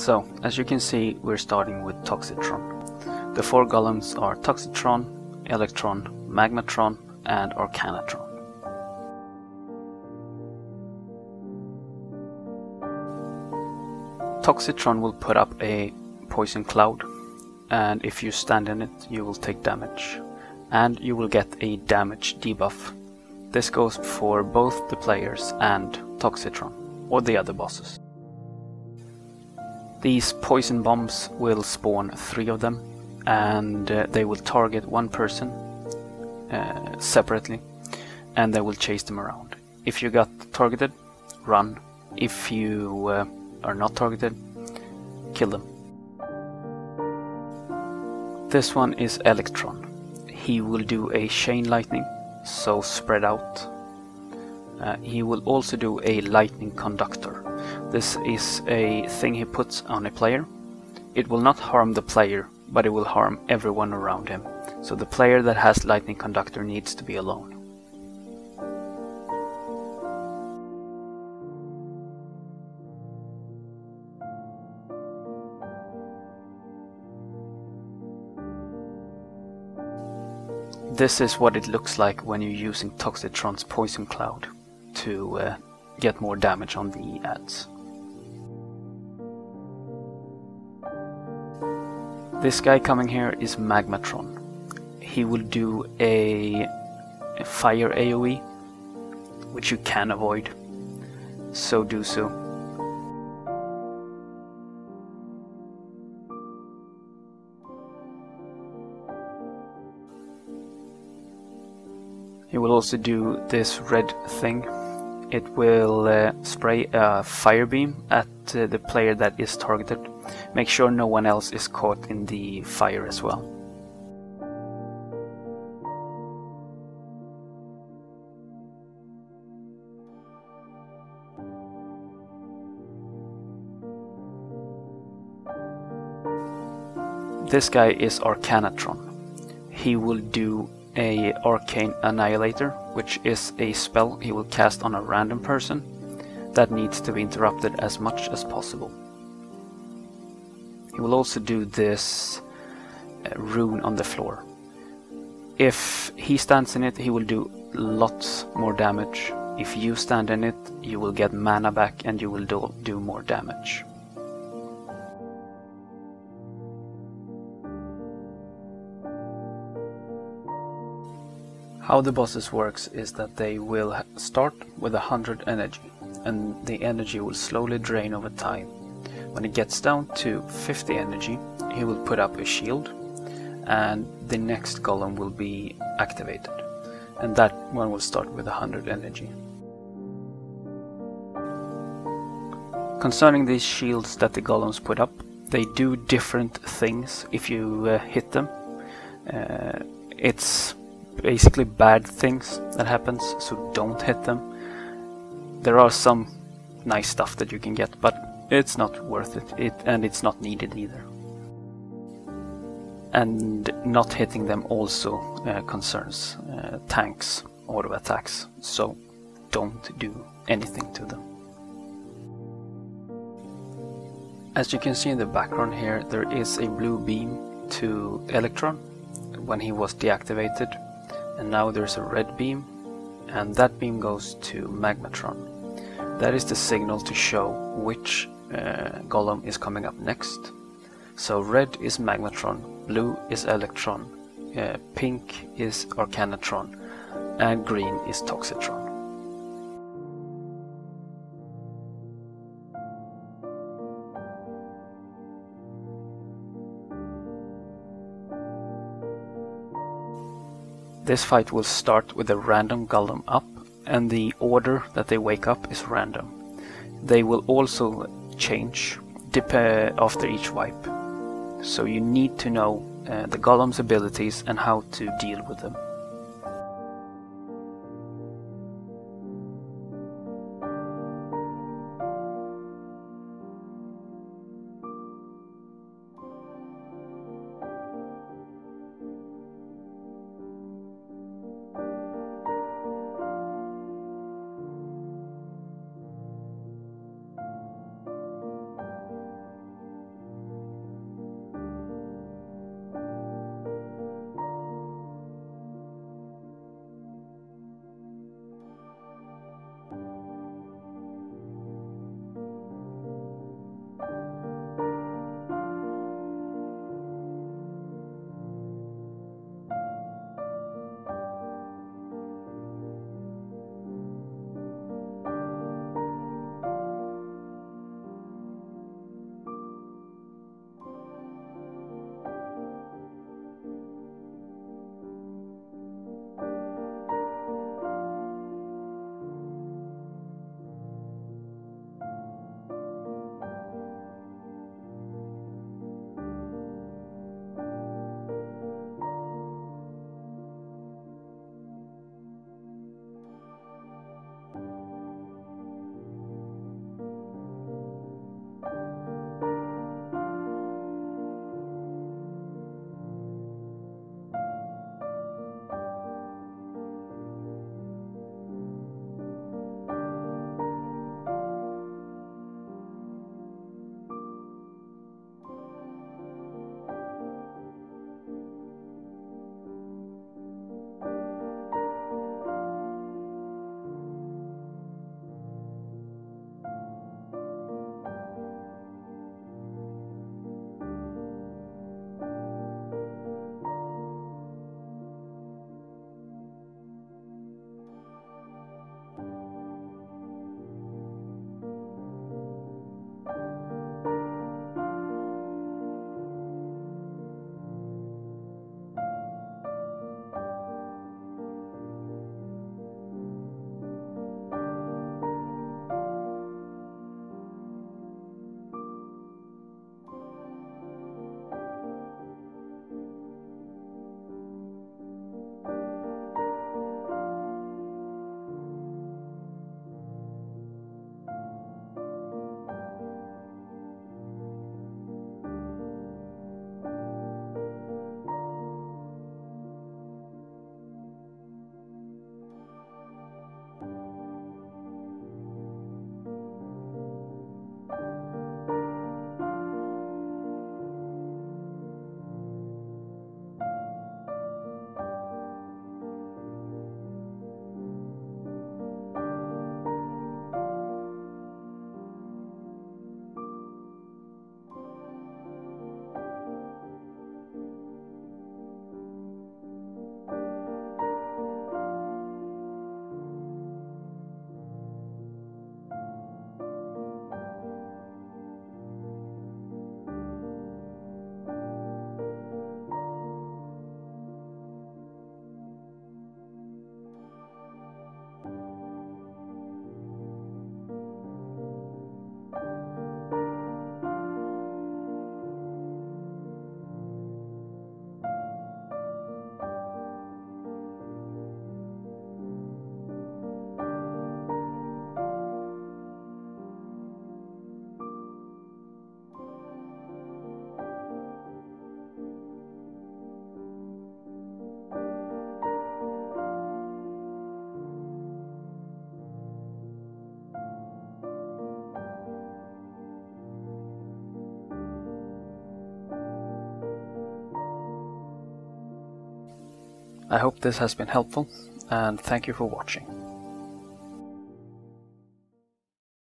So, as you can see, we're starting with Toxitron. The four golems are Toxitron, Electron, Magmatron, and Arcanatron. Toxitron will put up a poison cloud, and if you stand in it, you will take damage, and you will get a damage debuff. This goes for both the players and Toxitron, or the other bosses. These poison bombs will spawn 3 of them, and they will target one person separately, and they will chase them around. If you got targeted, run. If you are not targeted, kill them. This one is Electron. He will do a chain lightning, so spread out. He will also do a lightning conductor. This is a thing he puts on a player. It will not harm the player, but it will harm everyone around him. So the player that has lightning conductor needs to be alone. This is what it looks like when you're using Toxitron's poison cloud to get more damage on the ads. This guy coming here is Magmatron. He will do a fire AoE, which you can avoid, so do so. He will also do this red thing. It will spray a fire beam at the player that is targeted. Make sure no one else is caught in the fire as well. This guy is Arcanatron. He will do a arcane annihilator, which is a spell he will cast on a random person that needs to be interrupted as much as possible. He will also do this rune on the floor. If he stands in it, he will do lots more damage. If you stand in it, you will get mana back and you will do more damage. How the bosses works is that they will start with 100 energy, and the energy will slowly drain over time. When it gets down to 50 energy, he will put up a shield, and the next golem will be activated, and that one will start with 100 energy. Concerning these shields that the golems put up, they do different things if you hit them. It's basically bad things that happens, so don't hit them. There are some nice stuff that you can get, but it's not worth it and it's not needed either. And not hitting them also concerns tanks auto attacks, so don't do anything to them. As you can see in the background here, there is a blue beam to Electron when he was deactivated. And now there's a red beam, and that beam goes to Magmatron. That is the signal to show which golem is coming up next. So red is Magmatron, blue is Electron, pink is Arcanatron, and green is Toxitron. This fight will start with a random golem up, and the order that they wake up is random. They will also change after each wipe, so you need to know the golem's abilities and how to deal with them. I hope this has been helpful, and thank you for watching.